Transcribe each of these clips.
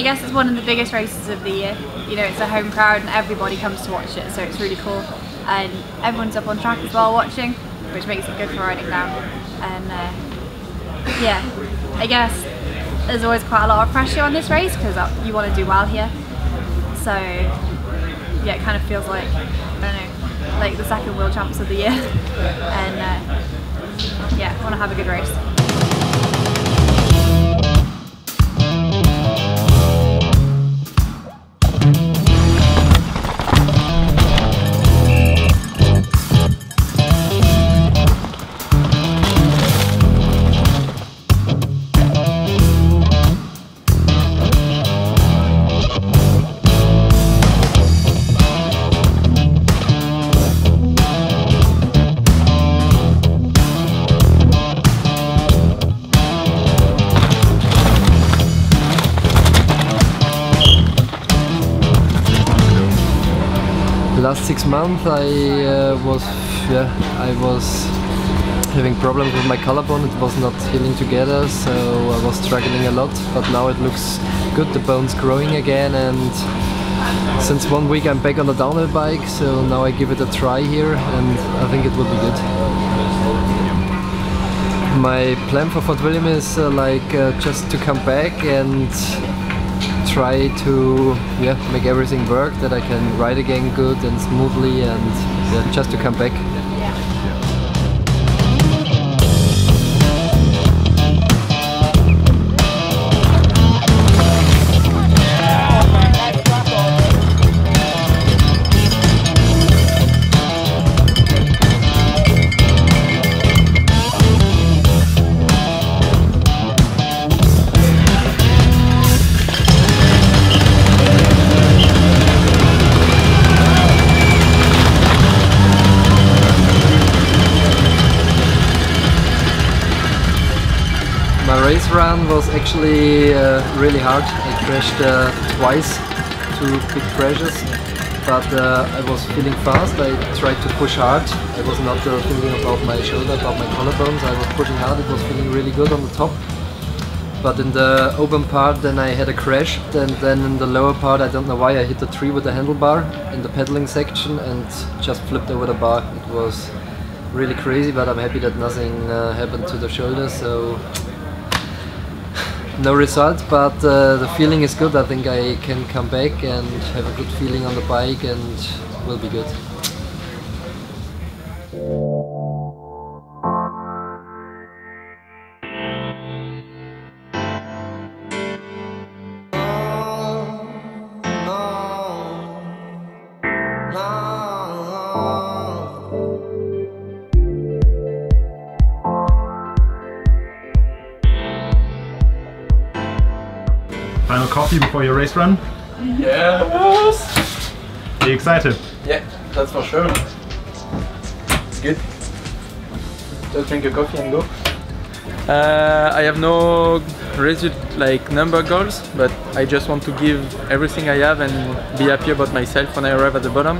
I guess it's one of the biggest races of the year. You know, it's a home crowd and everybody comes to watch it, so it's really cool. And everyone's up on track as well watching, which makes it good for riding now. And yeah, I guess there's always quite a lot of pressure on this race because you want to do well here. So yeah, it kind of feels like, I don't know, like the second world champs of the year. And yeah, I want to have a good race. Last 6 months I was having problems with my collarbone. It was not healing together, so I was struggling a lot, but now it looks good, the bone's growing again, and since 1 week I'm back on the downhill bike, so now I give it a try here and I think it will be good. My plan for Fort William is just to come back and try to make everything work, that I can ride again good and smoothly, and just to come back. My race run was actually really hard. I crashed twice, 2 big crashes, but I was feeling fast. I tried to push hard. I was not thinking about my shoulder, about my collarbones. I was pushing hard, it was feeling really good on the top. But in the open part then I had a crash, and then in the lower part I don't know why I hit the tree with the handlebar in the pedaling section and just flipped over the bar. It was really crazy, but I'm happy that nothing happened to the shoulder. So. No result, but the feeling is good. I think I can come back and have a good feeling on the bike and will be good. Final coffee before your race run? Yes! Are you excited? Yeah, that's for sure. It's good. Just drink a coffee and go. I have no rigid number goals, but I just want to give everything I have and be happy about myself when I arrive at the bottom.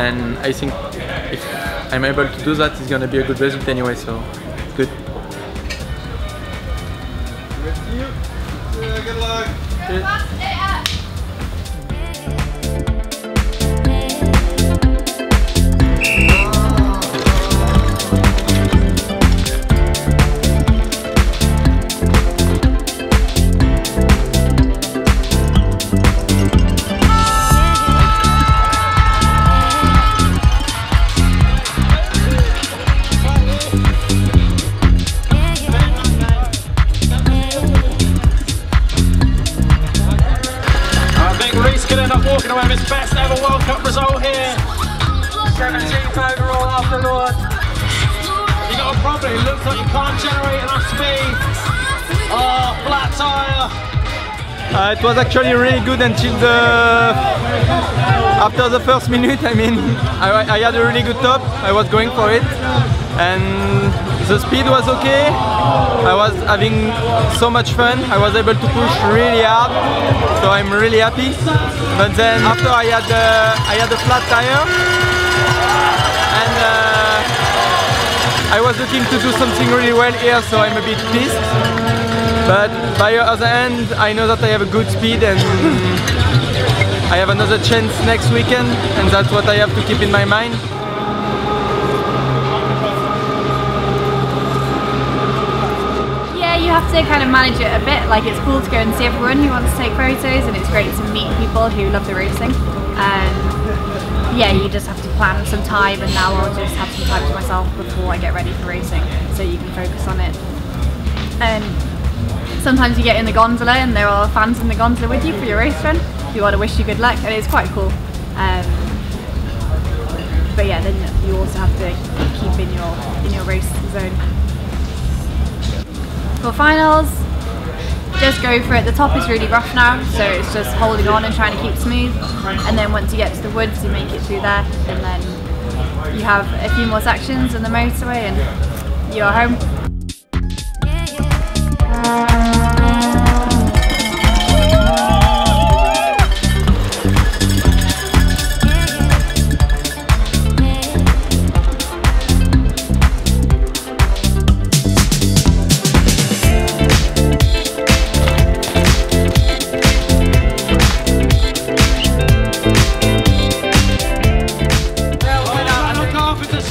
And I think if I'm able to do that, it's going to be a good result anyway, so it's good. Good luck! Good luck. Walking away with his best ever World Cup result here. 17th overall afternoon. You got a problem, it looks like you can't generate enough speed. Oh, flat tyre. It was actually really good until after the first minute. I mean, I had a really good top, I was going for it. And the speed was okay, I was having so much fun, I was able to push really hard, so I'm really happy. But then after I had a flat tire, and I was looking to do something really well here, so I'm a bit pissed. But by the other end, I know that I have a good speed and I have another chance next weekend, and that's what I have to keep in my mind. You have to kind of manage it a bit. Like, it's cool to go and see everyone who wants to take photos, and it's great to meet people who love the racing. Yeah, you just have to plan some time, and now I'll just have some time to myself before I get ready for racing, so you can focus on it. And sometimes you get in the gondola and there are fans in the gondola with you for your race run who want to wish you good luck, and it's quite cool. But yeah, then you also have to keep in your race zone. For finals, just go for it. The top is really rough now, so it's just holding on and trying to keep smooth, and then once you get to the woods you make it through there, and then you have a few more sections in the motorway and you are home.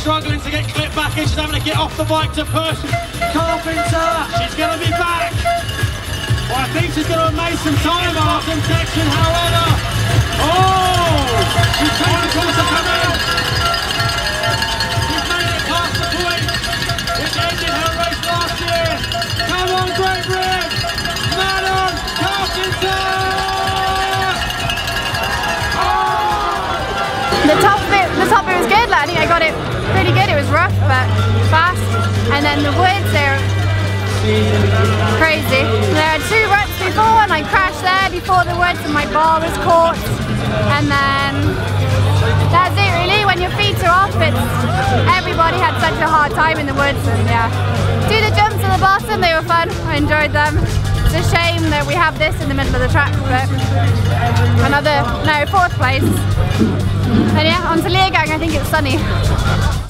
Struggling to get clipped back in, she's having to get off the bike to push. Carpenter, she's going to be back. Well, I think she's going to have made some time off in section, however. Oh, she's trying to come out. She's made it past the point, which ended her race last year. Come on, Great Britain, Manon Carpenter. Oh. The top bit was good, like, I think I got it pretty good. It was rough but fast, and then the woods, they're crazy. There are two ruts before and I crashed there before the woods and my bar was caught, and then that's it really. When your feet are off, it's everybody had such a hard time in the woods, and yeah, do the jumps at the bottom, they were fun, I enjoyed them. It's a shame that we have this in the middle of the track, but fourth place. And yeah, on to Leogang, I think it's sunny.